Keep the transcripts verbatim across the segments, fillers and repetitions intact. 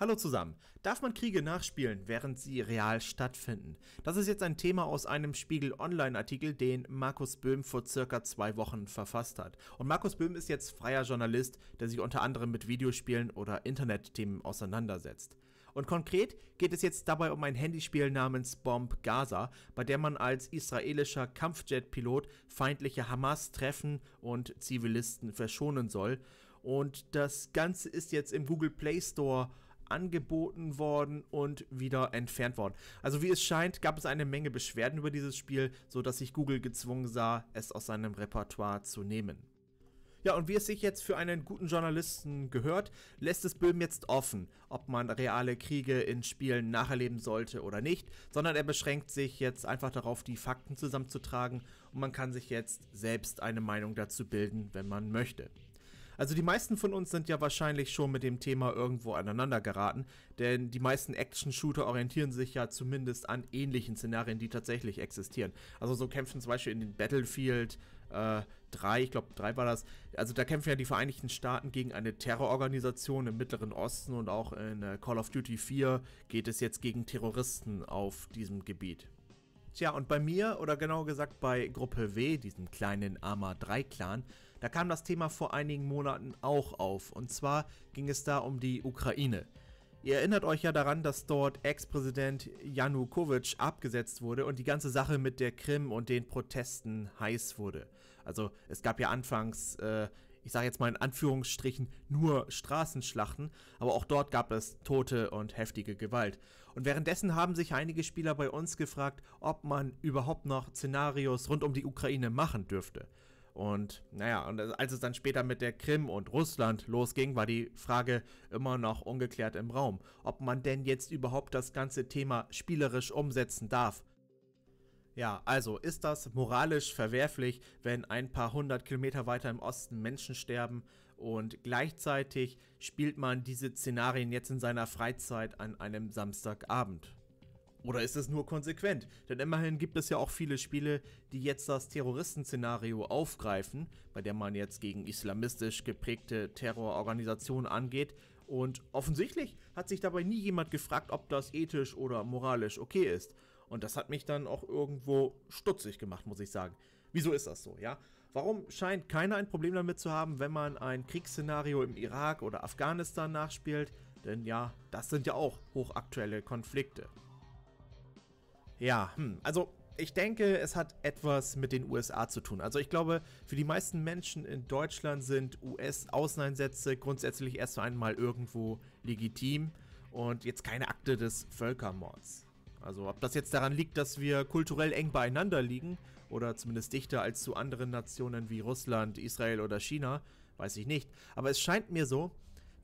Hallo zusammen. Darf man Kriege nachspielen, während sie real stattfinden? Das ist jetzt ein Thema aus einem Spiegel-Online-Artikel, den Markus Böhm vor circa zwei Wochen verfasst hat. Und Markus Böhm ist jetzt freier Journalist, der sich unter anderem mit Videospielen oder Internetthemen auseinandersetzt. Und konkret geht es jetzt dabei um ein Handyspiel namens Bomb Gaza, bei der man als israelischer Kampfjet-Pilot feindliche Hamas treffen und Zivilisten verschonen soll. Und das Ganze ist jetzt im Google Play Store angeboten worden und wieder entfernt worden. Also wie es scheint, gab es eine Menge Beschwerden über dieses Spiel, sodass sich Google gezwungen sah, es aus seinem Repertoire zu nehmen. Ja, und wie es sich jetzt für einen guten Journalisten gehört, lässt es Böhm jetzt offen, ob man reale Kriege in Spielen nacherleben sollte oder nicht, sondern er beschränkt sich jetzt einfach darauf, die Fakten zusammenzutragen, und man kann sich jetzt selbst eine Meinung dazu bilden, wenn man möchte. Also die meisten von uns sind ja wahrscheinlich schon mit dem Thema irgendwo aneinander geraten, denn die meisten Action-Shooter orientieren sich ja zumindest an ähnlichen Szenarien, die tatsächlich existieren. Also so kämpfen zum Beispiel in den Battlefield äh, drei, ich glaube drei war das, also da kämpfen ja die Vereinigten Staaten gegen eine Terrororganisation im Mittleren Osten, und auch in äh, Call of Duty vier geht es jetzt gegen Terroristen auf diesem Gebiet. Tja, und bei mir, oder genauer gesagt bei Gruppe W, diesem kleinen Arma drei Clan, da kam das Thema vor einigen Monaten auch auf, und zwar ging es da um die Ukraine. Ihr erinnert euch ja daran, dass dort Ex-Präsident Janukowitsch abgesetzt wurde und die ganze Sache mit der Krim und den Protesten heiß wurde. Also es gab ja anfangs, äh, ich sage jetzt mal in Anführungsstrichen, nur Straßenschlachten, aber auch dort gab es Tote und heftige Gewalt. Und währenddessen haben sich einige Spieler bei uns gefragt, ob man überhaupt noch Szenarios rund um die Ukraine machen dürfte. Und naja, und als es dann später mit der Krim und Russland losging, war die Frage immer noch ungeklärt im Raum, ob man denn jetzt überhaupt das ganze Thema spielerisch umsetzen darf. Ja, also ist das moralisch verwerflich, wenn ein paar hundert Kilometer weiter im Osten Menschen sterben, und gleichzeitig spielt man diese Szenarien jetzt in seiner Freizeit an einem Samstagabend? Oder ist es nur konsequent? Denn immerhin gibt es ja auch viele Spiele, die jetzt das Terroristen-Szenario aufgreifen, bei der man jetzt gegen islamistisch geprägte Terrororganisationen angeht. Und offensichtlich hat sich dabei nie jemand gefragt, ob das ethisch oder moralisch okay ist. Und das hat mich dann auch irgendwo stutzig gemacht, muss ich sagen. Wieso ist das so, ja? Warum scheint keiner ein Problem damit zu haben, wenn man ein Kriegsszenario im Irak oder Afghanistan nachspielt? Denn ja, das sind ja auch hochaktuelle Konflikte. Ja, hm, also ich denke, es hat etwas mit den U S A zu tun. Also ich glaube, für die meisten Menschen in Deutschland sind U S-Auslandseinsätze grundsätzlich erst einmal irgendwo legitim und jetzt keine Akte des Völkermords. Also ob das jetzt daran liegt, dass wir kulturell eng beieinander liegen oder zumindest dichter als zu anderen Nationen wie Russland, Israel oder China, weiß ich nicht. Aber es scheint mir so,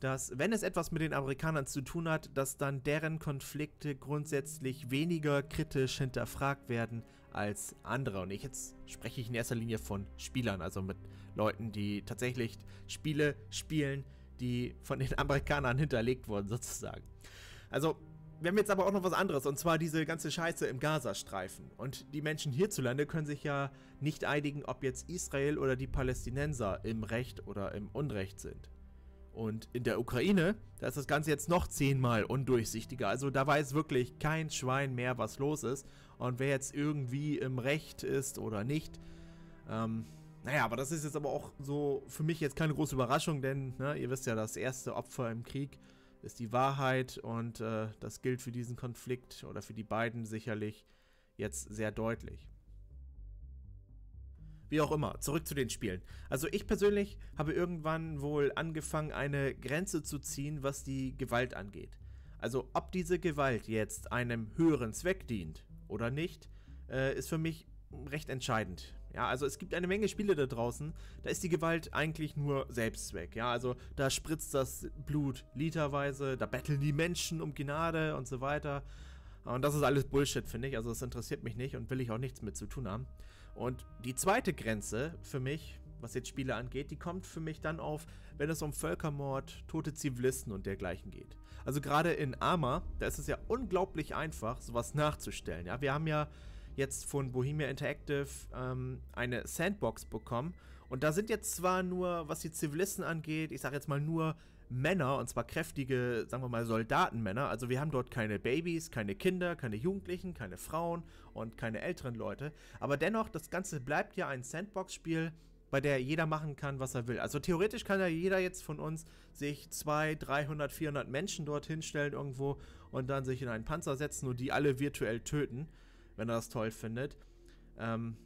dass, wenn es etwas mit den Amerikanern zu tun hat, dass dann deren Konflikte grundsätzlich weniger kritisch hinterfragt werden als andere. Und ich, jetzt spreche ich in erster Linie von Spielern, also mit Leuten, die tatsächlich Spiele spielen, die von den Amerikanern hinterlegt wurden sozusagen. Also wir haben jetzt aber auch noch was anderes, und zwar diese ganze Scheiße im Gazastreifen. Und die Menschen hierzulande können sich ja nicht einigen, ob jetzt Israel oder die Palästinenser im Recht oder im Unrecht sind. Und in der Ukraine, da ist das Ganze jetzt noch zehnmal undurchsichtiger. Also da weiß wirklich kein Schwein mehr, was los ist. Und wer jetzt irgendwie im Recht ist oder nicht. Ähm, naja, aber das ist jetzt aber auch so für mich jetzt keine große Überraschung, denn ne, ihr wisst ja, das erste Opfer im Krieg ist die Wahrheit. Und äh, das gilt für diesen Konflikt oder für die beiden sicherlich jetzt sehr deutlich. Wie auch immer, zurück zu den Spielen. Also ich persönlich habe irgendwann wohl angefangen, eine Grenze zu ziehen, was die Gewalt angeht. Also ob diese Gewalt jetzt einem höheren Zweck dient oder nicht, äh, ist für mich recht entscheidend. Ja, also es gibt eine Menge Spiele da draußen, da ist die Gewalt eigentlich nur Selbstzweck. Ja, also da spritzt das Blut literweise, da betteln die Menschen um Gnade und so weiter. Und das ist alles Bullshit, finde ich. Also das interessiert mich nicht und will ich auch nichts mit zu tun haben. Und die zweite Grenze für mich, was jetzt Spiele angeht, die kommt für mich dann auf, wenn es um Völkermord, tote Zivilisten und dergleichen geht. Also gerade in Arma, da ist es ja unglaublich einfach, sowas nachzustellen. Ja, wir haben ja jetzt von Bohemia Interactive ähm, eine Sandbox bekommen. Und da sind jetzt zwar nur, was die Zivilisten angeht, ich sage jetzt mal nur Männer, und zwar kräftige, sagen wir mal, Soldatenmänner. Also wir haben dort keine Babys, keine Kinder, keine Jugendlichen, keine Frauen und keine älteren Leute. Aber dennoch, das Ganze bleibt ja ein Sandbox-Spiel, bei der jeder machen kann, was er will. Also theoretisch kann ja jeder jetzt von uns sich zweihundert, dreihundert, vierhundert Menschen dort hinstellen irgendwo und dann sich in einen Panzer setzen und die alle virtuell töten, wenn er das toll findet. Ähm...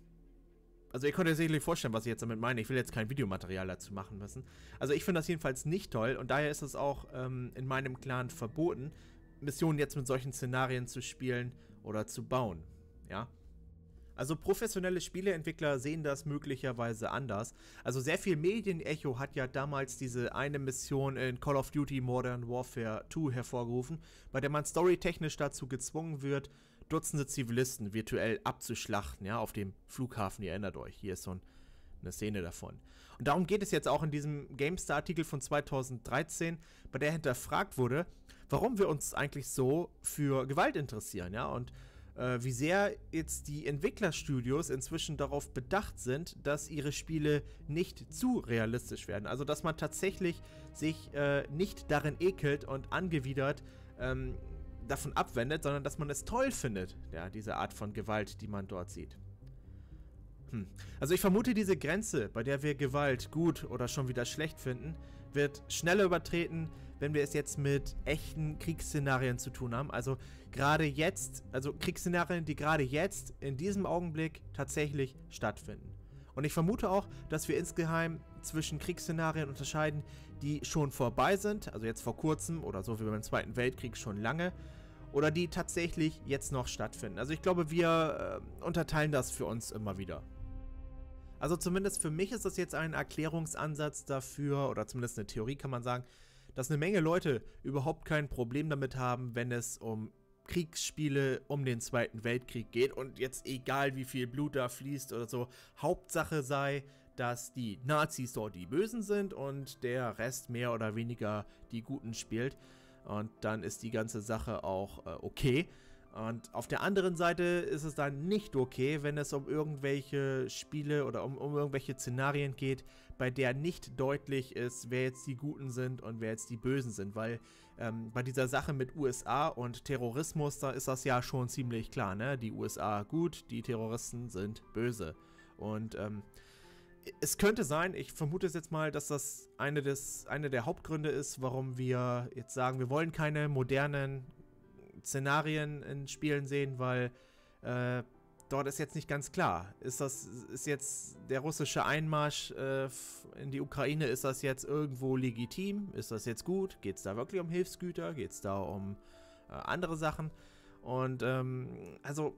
Also ihr könnt euch sicherlich vorstellen, was ich jetzt damit meine. Ich will jetzt kein Videomaterial dazu machen müssen. Also ich finde das jedenfalls nicht toll und daher ist es auch ähm, in meinem Clan verboten, Missionen jetzt mit solchen Szenarien zu spielen oder zu bauen. Ja. Also professionelle Spieleentwickler sehen das möglicherweise anders. Also sehr viel Medienecho hat ja damals diese eine Mission in Call of Duty Modern Warfare zwei hervorgerufen, bei der man storytechnisch dazu gezwungen wird, Dutzende Zivilisten virtuell abzuschlachten, ja, auf dem Flughafen. Ihr erinnert euch, hier ist so ein, eine Szene davon. Und darum geht es jetzt auch in diesem GameStar-Artikel von zweitausenddreizehn, bei der hinterfragt wurde, warum wir uns eigentlich so für Gewalt interessieren, ja, und wie sehr jetzt die Entwicklerstudios inzwischen darauf bedacht sind, dass ihre Spiele nicht zu realistisch werden. Also, dass man tatsächlich sich äh, nicht darin ekelt und angewidert ähm, davon abwendet, sondern dass man es toll findet, ja, diese Art von Gewalt, die man dort sieht. Hm. Also ich vermute, diese Grenze, bei der wir Gewalt gut oder schon wieder schlecht finden, wird schneller übertreten, wenn wir es jetzt mit echten Kriegsszenarien zu tun haben. Also gerade jetzt, also Kriegsszenarien, die gerade jetzt in diesem Augenblick tatsächlich stattfinden. Und ich vermute auch, dass wir insgeheim zwischen Kriegsszenarien unterscheiden, die schon vorbei sind, also jetzt vor kurzem oder so wie beim Zweiten Weltkrieg schon lange, oder die tatsächlich jetzt noch stattfinden. Also ich glaube, wir äh, unterteilen das für uns immer wieder. Also zumindest für mich ist das jetzt ein Erklärungsansatz dafür, oder zumindest eine Theorie kann man sagen, dass eine Menge Leute überhaupt kein Problem damit haben, wenn es um Kriegsspiele um den Zweiten Weltkrieg geht und jetzt egal wie viel Blut da fließt oder so, Hauptsache sei, dass die Nazis dort die Bösen sind und der Rest mehr oder weniger die Guten spielt und dann ist die ganze Sache auch äh, okay. Und auf der anderen Seite ist es dann nicht okay, wenn es um irgendwelche Spiele oder um, um irgendwelche Szenarien geht, bei der nicht deutlich ist, wer jetzt die Guten sind und wer jetzt die Bösen sind. Weil ähm, bei dieser Sache mit U S A und Terrorismus, da ist das ja schon ziemlich klar, ne? Die U S A gut, die Terroristen sind böse. Und ähm, es könnte sein, ich vermute es jetzt mal, dass das eine, des, eine der Hauptgründe ist, warum wir jetzt sagen, wir wollen keine modernen Szenarien in Spielen sehen, weil äh, dort ist jetzt nicht ganz klar. Ist das ist jetzt der russische Einmarsch äh, in die Ukraine, ist das jetzt irgendwo legitim? Ist das jetzt gut? Geht es da wirklich um Hilfsgüter? Geht es da um äh, andere Sachen? Und ähm, also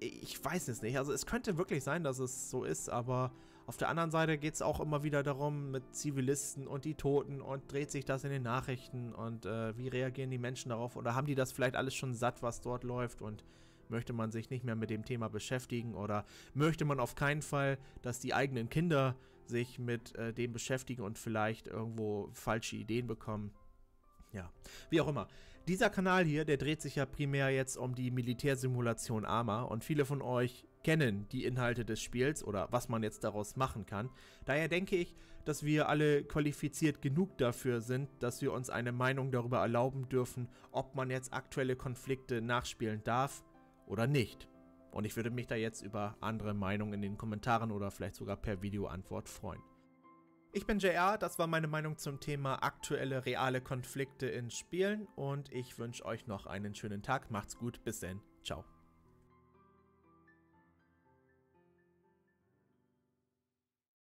ich weiß es nicht. Also es könnte wirklich sein, dass es so ist, aber auf der anderen Seite geht es auch immer wieder darum mit Zivilisten und die Toten und dreht sich das in den Nachrichten und äh, wie reagieren die Menschen darauf oder haben die das vielleicht alles schon satt, was dort läuft und möchte man sich nicht mehr mit dem Thema beschäftigen oder möchte man auf keinen Fall, dass die eigenen Kinder sich mit äh, dem beschäftigen und vielleicht irgendwo falsche Ideen bekommen. Ja, wie auch immer. Dieser Kanal hier, der dreht sich ja primär jetzt um die Militärsimulation Arma und viele von euch kennen die Inhalte des Spiels oder was man jetzt daraus machen kann. Daher denke ich, dass wir alle qualifiziert genug dafür sind, dass wir uns eine Meinung darüber erlauben dürfen, ob man jetzt aktuelle Konflikte nachspielen darf oder nicht. Und ich würde mich da jetzt über andere Meinungen in den Kommentaren oder vielleicht sogar per Videoantwort freuen. Ich bin J R, das war meine Meinung zum Thema aktuelle reale Konflikte in Spielen und ich wünsche euch noch einen schönen Tag, macht's gut, bis dann, ciao.